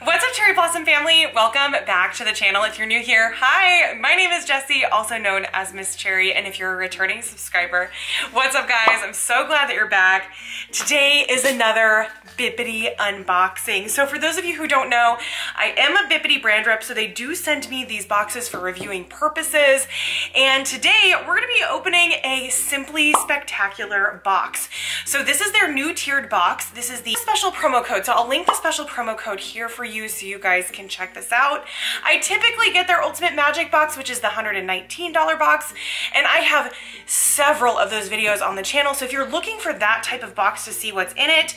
What's up, Cherry Blossom family? Welcome back to the channel. If you're new here, hi, my name is Jessi, also known as Miss Cherry, and if you're a returning subscriber, what's up guys? I'm so glad that you're back. Today is another Bibbidi unboxing. So for those of you who don't know, I am a Bibbidi brand rep, so they do send me these boxes for reviewing purposes, and today we're gonna be opening a Simply Spectacular box. So this is their new tiered box. This is the special promo code, so I'll link the special promo code here for you so you guys can check this out. I typically get their Ultimate Magic box, which is the $119 box, and I have several of those videos on the channel, so if you're looking for that type of box to see what's in it,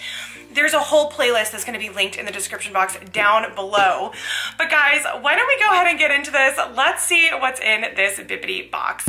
there's a whole playlist that's going to be linked in the description box down below. But guys, why don't we go ahead and get into this? Let's see what's in this Bibbidi box.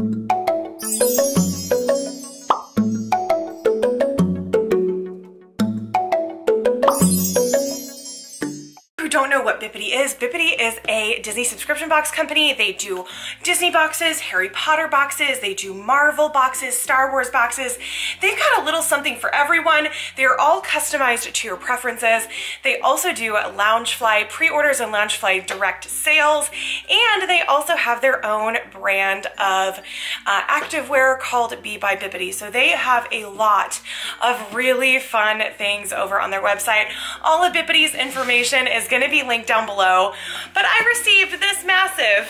Don't know what Bibbidi is. Bibbidi is a Disney subscription box company. They do Disney boxes, Harry Potter boxes, they do Marvel boxes, Star Wars boxes. They've got a little something for everyone. They're all customized to your preferences. They also do Loungefly pre-orders and Loungefly direct sales, and they also have their own brand of activewear called Be by Bibbidi. So they have a lot of really fun things over on their website. All of Bibbidi's information is going to be linked down below, but I received this massive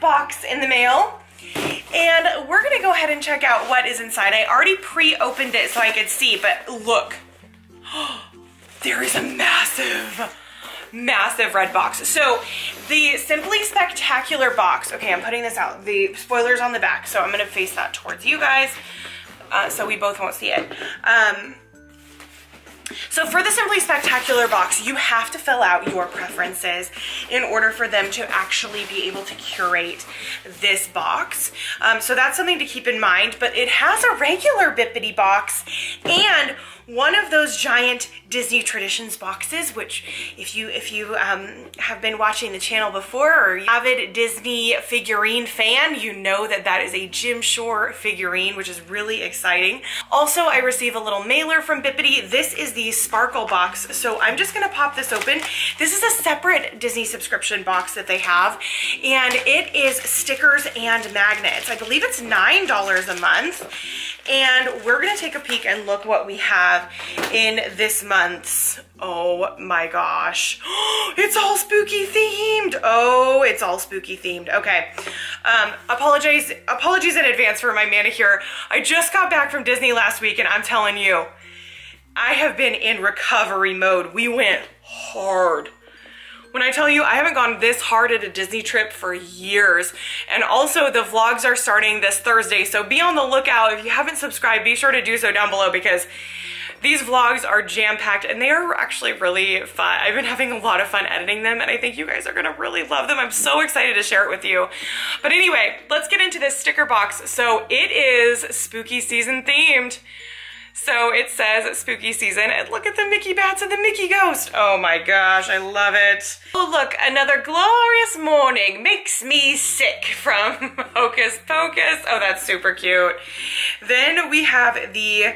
box in the mail, and we're gonna go ahead and check out what is inside. I already pre-opened it so I could see, but look, there is a massive red box. So the Simply Spectacular box, okay, I'm putting this out, the spoiler's on the back, so I'm gonna face that towards you guys so we both won't see it. So for the Simply Spectacular box, you have to fill out your preferences in order for them to actually be able to curate this box. So that's something to keep in mind, but it has a regular Bibbidi box and one of those giant Disney Traditions boxes, which if you have been watching the channel before or you're an avid Disney figurine fan, you know that that is a Jim Shore figurine, which is really exciting. Also, I receive a little mailer from Bibbidi. This is the Sparkle box, so I'm just gonna pop this open. This is a separate Disney subscription box that they have, and it is stickers and magnets. I believe it's $9 a month, and we're gonna take a peek and look what we have in this month's. Oh my gosh, it's all spooky themed. Oh, it's all spooky themed. Okay, apologies in advance for my manicure. I just got back from Disney last week, and I'm telling you, I have been in recovery mode. We went hard. When I tell you, I haven't gone this hard at a Disney trip for years. And also the vlogs are starting this Thursday, so be on the lookout. If you haven't subscribed, be sure to do so down below because these vlogs are jam-packed and they are actually really fun. I've been having a lot of fun editing them and I think you guys are gonna really love them. I'm so excited to share it with you. But anyway, let's get into this sticker box. So it is spooky season themed. So it says spooky season, and look at the Mickey bats and the Mickey ghost. Oh my gosh, I love it. Oh look, another glorious morning makes me sick from Hocus Pocus. Oh, that's super cute. Then we have the,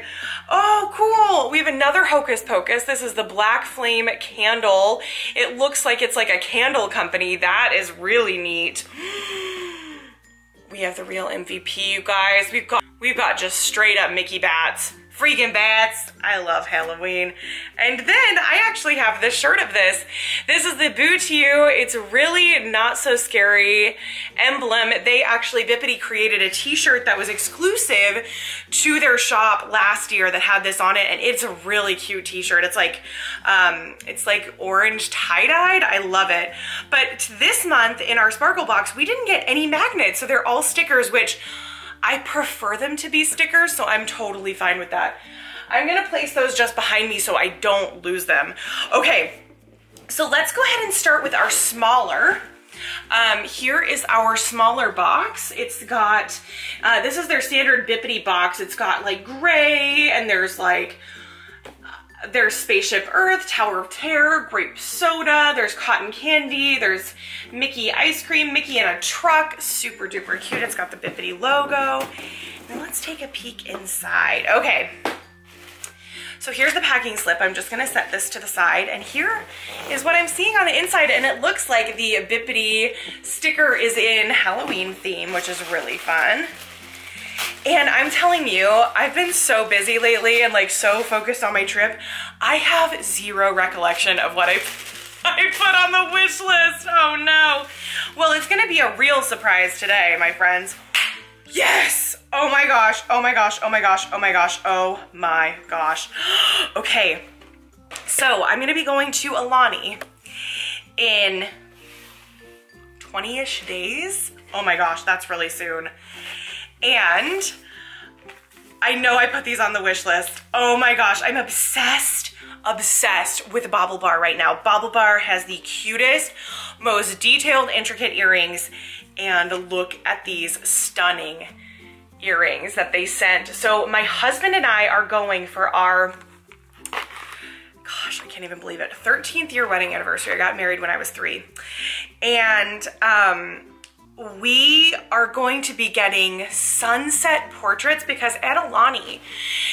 oh cool, we have another Hocus Pocus. This is the Black Flame candle. It looks like it's like a candle company. That is really neat. We have the real MVP, you guys. We've got just straight up Mickey bats. Freaking bats. I love Halloween. And then I actually have the shirt of this. This is the Boo to You. It's really not so scary emblem. They actually, Bibbidi created a t-shirt that was exclusive to their shop last year that had this on it. And it's a really cute t-shirt. It's like orange tie-dyed. I love it. But this month in our Sparkle box, we didn't get any magnets. So they're all stickers, which I prefer them to be stickers, so I'm totally fine with that. I'm gonna place those just behind me so I don't lose them. Okay, so let's go ahead and start with our smaller. Here is our smaller box. It's got, this is their standard Bibbidi box. It's got like gray, and there's like, there's Spaceship Earth, Tower of Terror, grape soda, there's cotton candy, there's Mickey ice cream, Mickey in a truck, super duper cute. It's got the Bibbidi logo. Now let's take a peek inside. Okay, So here's the packing slip. I'm just gonna set this to the side, and here is what I'm seeing on the inside, and it looks like the Bibbidi sticker is in Halloween theme, which is really fun. And I'm telling you, I've been so busy lately and like so focused on my trip, I have zero recollection of what I put on the wish list. Oh no. Well, it's gonna be a real surprise today, my friends. Yes! Oh my gosh, oh my gosh, oh my gosh, oh my gosh, oh my gosh. Okay, so I'm gonna be going to Aulani in 20-ish days. Oh my gosh, that's really soon. And I know I put these on the wish list. Oh my gosh, I'm obsessed with BaubleBar right now. BaubleBar has the cutest, most detailed, intricate earrings, and look at these stunning earrings that they sent. So my husband and I are going for our, gosh, I can't even believe it, 13th year wedding anniversary. I got married when I was 3. And we are going to be getting sunset portraits, because at Aulani,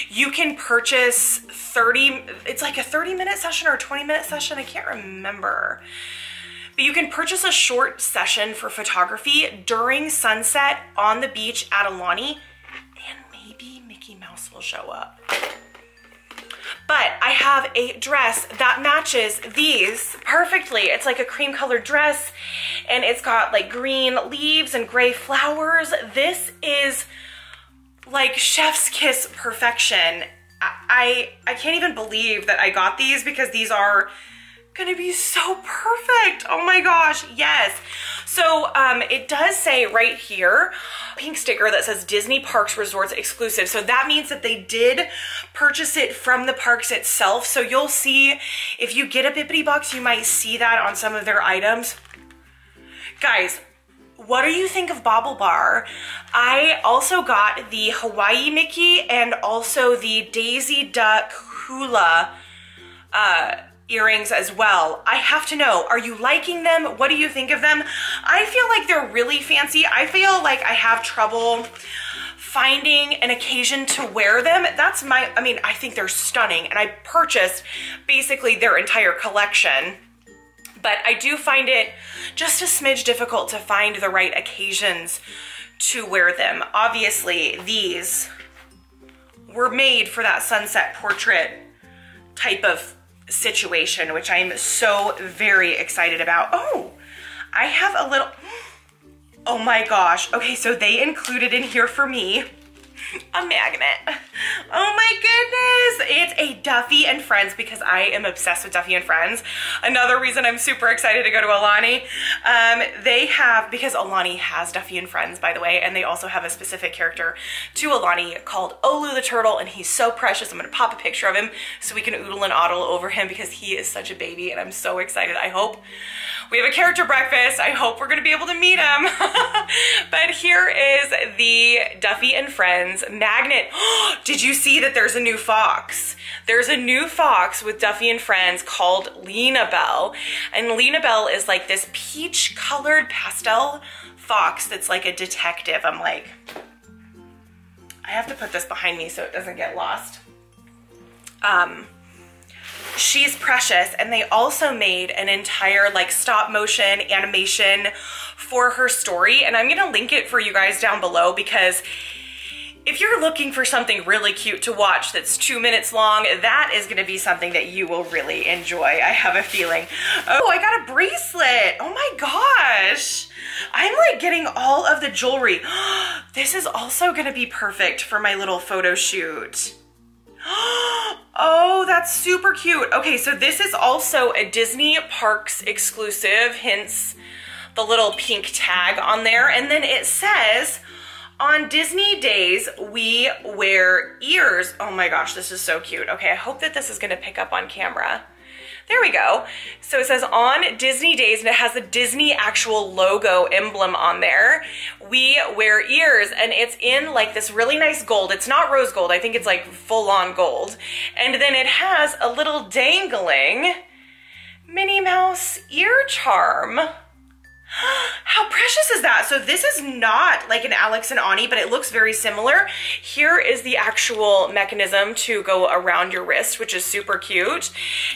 you can purchase it's like a 30-minute session or a 20-minute session, I can't remember. But you can purchase a short session for photography during sunset on the beach at Aulani, and maybe Mickey Mouse will show up. But I have a dress that matches these perfectly. It's like a cream colored dress, and it's got like green leaves and gray flowers. This is like chef's kiss perfection. I can't even believe that I got these, because these are gonna be so perfect. Oh my gosh, yes. So it does say right here, pink sticker that says Disney Parks Resorts exclusive. So that means that they did purchase it from the parks itself. So you'll see, if you get a Bibbidi box, you might see that on some of their items. Guys, what do you think of BaubleBar? I also got the Hawaii Mickey and also the Daisy Duck Hula earrings as well. I have to know, are you liking them? What do you think of them? I feel like they're really fancy. I feel like I have trouble finding an occasion to wear them. I mean, I think they're stunning, and I purchased basically their entire collection, but I do find it just a smidge difficult to find the right occasions to wear them. Obviously, these were made for that sunset portrait type of situation, which I am so very excited about. Oh, I have a little, oh my gosh. Okay, so they included in here for me a magnet. Oh my goodness. It's a Duffy and Friends, because I am obsessed with Duffy and Friends. Another reason I'm super excited to go to Aulani. They have, because Aulani has Duffy and Friends, by the way, and they also have a specific character to Aulani called Olu the turtle, and he's so precious. I'm gonna pop a picture of him so we can oodle and oddle over him, because he is such a baby, and I'm so excited. I hope we have a character breakfast. I hope we're gonna be able to meet him. But here is the Duffy and Friends magnet. Did you see that there's a new fox? There's a new fox with Duffy and Friends called LinaBell, and LinaBell is like this peach colored pastel fox that's like a detective. I'm like, I have to put this behind me so it doesn't get lost. She's precious, and they also made an entire like stop motion animation for her story, and I'm gonna link it for you guys down below, because if you're looking for something really cute to watch that's 2 minutes long, that is gonna be something that you will really enjoy, I have a feeling. Oh, I got a bracelet. Oh my gosh. I'm like getting all of the jewelry. This is also gonna be perfect for my little photo shoot. Oh, that's super cute. Okay, so this is also a Disney Parks exclusive, hence the little pink tag on there. And then it says, on Disney days, we wear ears. Oh my gosh, this is so cute. Okay, I hope that this is gonna pick up on camera. There we go. So it says on Disney days, and it has the Disney actual logo emblem on there. We wear ears, and it's in like this really nice gold. It's not rose gold, I think it's like full on gold. And then it has a little dangling Minnie Mouse ear charm. How precious is that? So this is not like an Alex and Ani, but it looks very similar. Here is the actual mechanism to go around your wrist, which is super cute.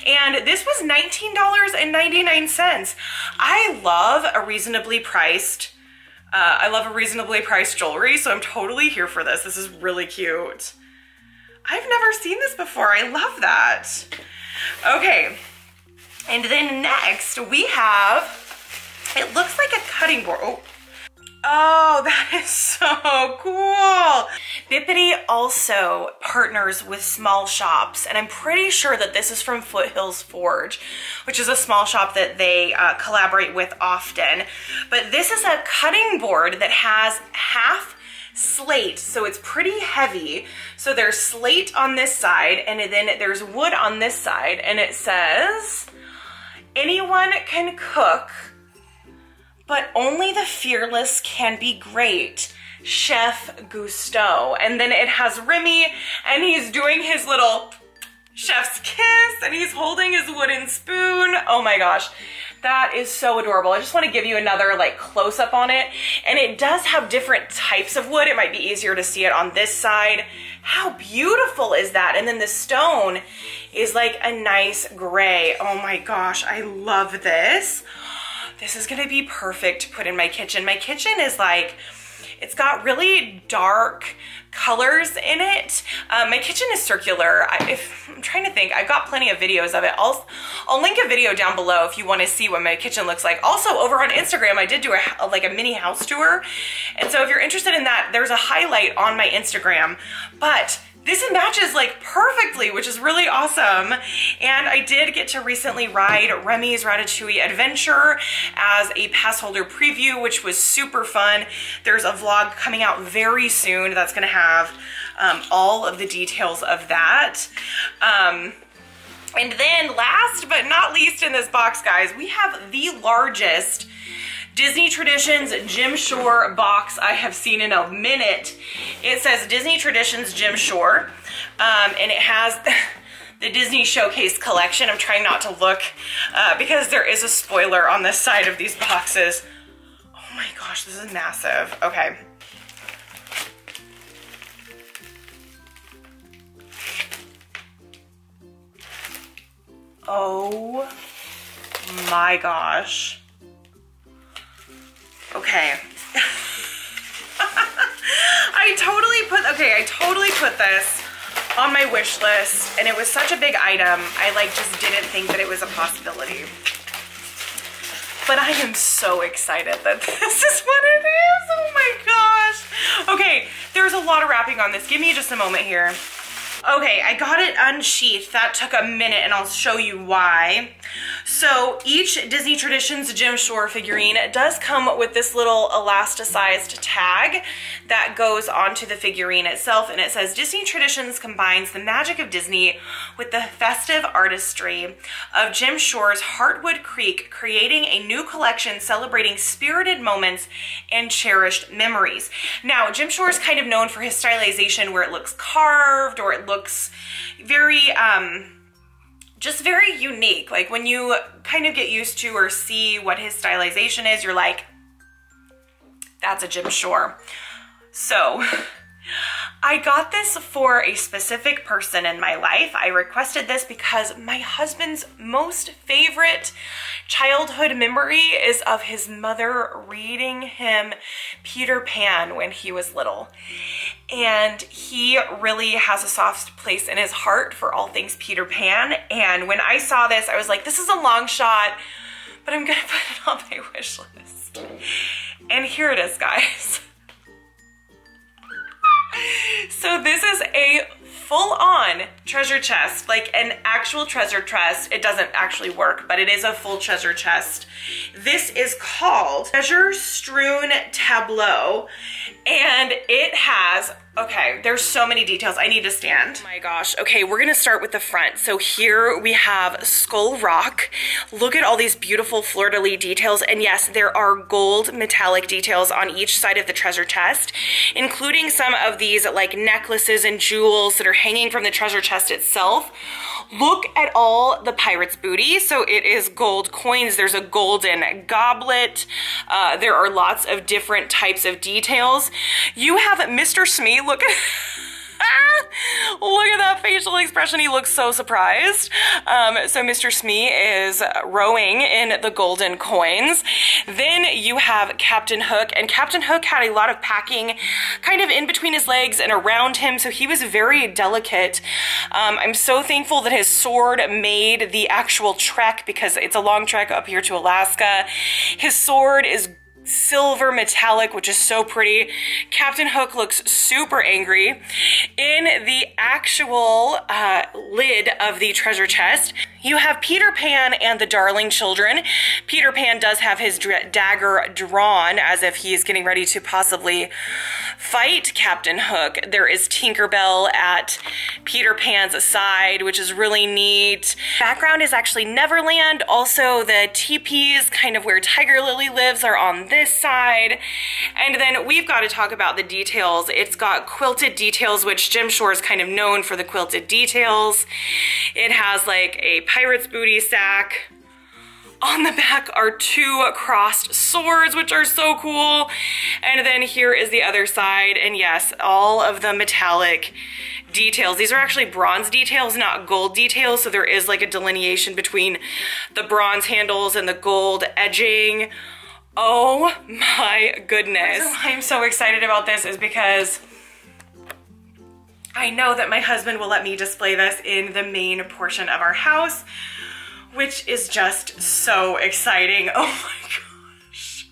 And this was $19.99. I love a reasonably priced jewelry, so I'm totally here for this. This is really cute. I've never seen this before. I love that. Okay, and then next we have, it looks like a cutting board. Oh, that is so cool. Bibbidi also partners with small shops, and I'm pretty sure that this is from Foothills Forge, which is a small shop that they collaborate with often. But this is a cutting board that has half slate, so it's pretty heavy. So there's slate on this side, and then there's wood on this side, and it says, anyone can cook, but only the fearless can be great, Chef Gusteau. And then it has Remy, and he's doing his little chef's kiss, and he's holding his wooden spoon. Oh my gosh, that is so adorable. I just want to give you another like close up on it. And it does have different types of wood. It might be easier to see it on this side. How beautiful is that? And then the stone is like a nice gray. Oh my gosh, I love this. This is gonna be perfect to put in my kitchen. My kitchen is like, it's got really dark colors in it. My kitchen is circular. I'm trying to think, I've got plenty of videos of it. I'll link a video down below if you wanna see what my kitchen looks like. Also over on Instagram, I did do like a mini house tour. And so if you're interested in that, there's a highlight on my Instagram, but this matches like perfectly, which is really awesome. And I did get to recently ride Remy's Ratatouille Adventure as a pass holder preview, which was super fun. There's a vlog coming out very soon that's gonna have all of the details of that. And then last but not least in this box, guys, we have the largest Disney Traditions Jim Shore box I have seen in a minute. It says Disney Traditions Jim Shore, and it has the Disney Showcase collection. I'm trying not to look because there is a spoiler on the side of these boxes. Oh my gosh, this is massive. Okay. Oh my gosh. Okay. I totally put this on my wish list, and it was such a big item, I like just didn't think that it was a possibility. But I am so excited that this is what it is. Oh my gosh. Okay, there's a lot of wrapping on this. Give me just a moment here. Okay, I got it unsheathed. That took a minute, and I'll show you why. So each Disney Traditions Jim Shore figurine does come with this little elasticized tag that goes onto the figurine itself, and it says Disney Traditions combines the magic of Disney with the festive artistry of Jim Shore's Heartwood Creek, creating a new collection celebrating spirited moments and cherished memories. Now, Jim Shore is kind of known for his stylization where it looks carved, or it looks very, just very unique. Like when you kind of get used to or see what his stylization is, you're like, that's a Jim Shore. So I got this for a specific person in my life. I requested this because my husband's most favorite childhood memory is of his mother reading him Peter Pan when he was little. And he really has a soft place in his heart for all things Peter Pan. And when I saw this, I was like, this is a long shot, but I'm gonna put it on my wish list. And here it is, guys. So this is a full-on treasure chest, like an actual treasure chest. It doesn't actually work, but it is a full treasure chest. This is called Treasure Strewn Tableau, and it has, okay, there's so many details. I need to stand. Oh my gosh. Okay, we're gonna start with the front. So here we have Skull Rock. Look at all these beautiful fleur-de-lis details. And yes, there are gold metallic details on each side of the treasure chest, including some of these like necklaces and jewels that are hanging from the treasure chest chest itself. Look at all the pirate's booty. So it is gold coins. There's a golden goblet. There are lots of different types of details. You have Mr. Smee. Look at look at that facial expression. He looks so surprised. So Mr. Smee is rowing in the golden coins. Then you have Captain Hook, and Captain Hook had a lot of packing kind of in between his legs and around him, so he was very delicate. I'm so thankful that his sword made the actual trek, because it's a long trek up here to Alaska. His sword is silver metallic, which is so pretty. Captain Hook looks super angry. In the actual lid of the treasure chest, you have Peter Pan and the Darling Children. Peter Pan does have his dagger drawn as if he is getting ready to possibly fight Captain Hook. There is Tinkerbell at Peter Pan's side, which is really neat. Background is actually Neverland. Also, the teepees, kind of where Tiger Lily lives, are on this side. And then we've got to talk about the details. It's got quilted details, which Jim Shore is kind of known for the quilted details. It has like a pirate's booty sack. On the back are two crossed swords, which are so cool. And then here is the other side. And yes, all of the metallic details. These are actually bronze details, not gold details. So there is like a delineation between the bronze handles and the gold edging. Oh my goodness. The reason why I'm so excited about this is because I know that my husband will let me display this in the main portion of our house, which is just so exciting. Oh my gosh.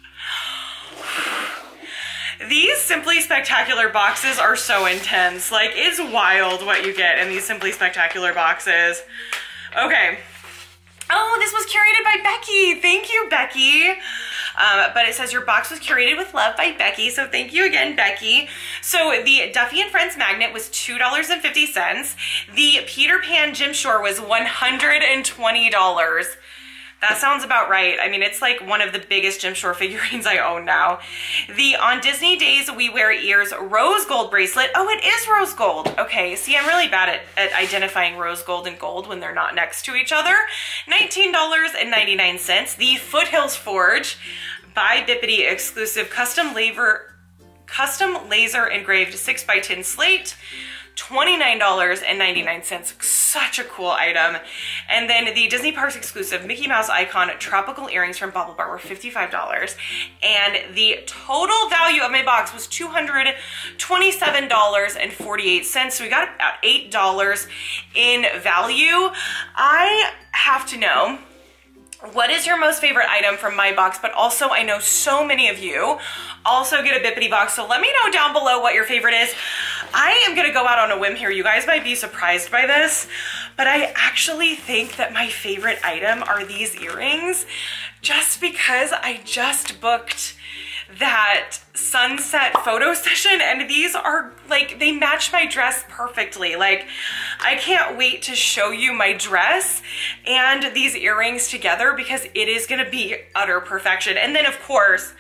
These Simply Spectacular boxes are so intense. Like, it's wild what you get in these Simply Spectacular boxes. Okay. Oh, this was curated by Becky. Thank you, Becky. But it says your box was curated with love by Becky. So thank you again, Becky. So the Duffy and Friends magnet was $2.50. The Peter Pan Jim Shore was $120. That sounds about right. I mean, it's like one of the biggest Jim Shore figurines I own now. The On Disney Days We Wear Ears rose gold bracelet. Oh, it is rose gold. Okay, see, I'm really bad at identifying rose gold and gold when they're not next to each other. $19.99. The Foothills Forge by Bibbidi exclusive custom laser engraved 6x10 slate. $29.99, such a cool item. And then the Disney Parks exclusive Mickey Mouse icon tropical earrings from BaubleBar were $55. And the total value of my box was $227.48. So we got about $8 in value. I have to know, what is your most favorite item from my box? But also, I know so many of you also get a Bibbidi box, so let me know down below what your favorite is. I am gonna go out on a whim here. You guys might be surprised by this, but I actually think that my favorite item are these earrings, just because I just booked that sunset photo session, and these are like, they match my dress perfectly. Like, I can't wait to show you my dress and these earrings together, because it is gonna be utter perfection. And then of course,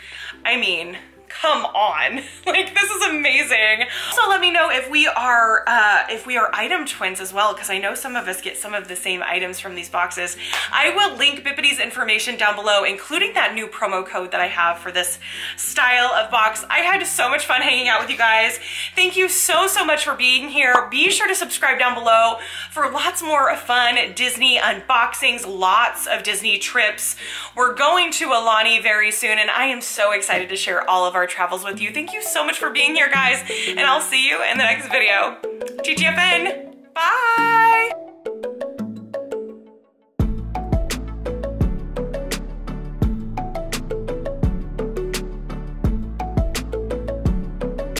I mean, come on, like, this is amazing. So let me know if we are item twins as well, because I know some of us get some of the same items from these boxes. I will link Bibbidi's information down below, including that new promo code that I have for this style of box. I had so much fun hanging out with you guys. Thank you so, so much for being here. Be sure to subscribe down below for lots more fun Disney unboxings, lots of Disney trips. We're going to Aulani very soon, and I am so excited to share all of our travels with you. Thank you so much for being here, guys, and I'll see you in the next video. TTFN, bye!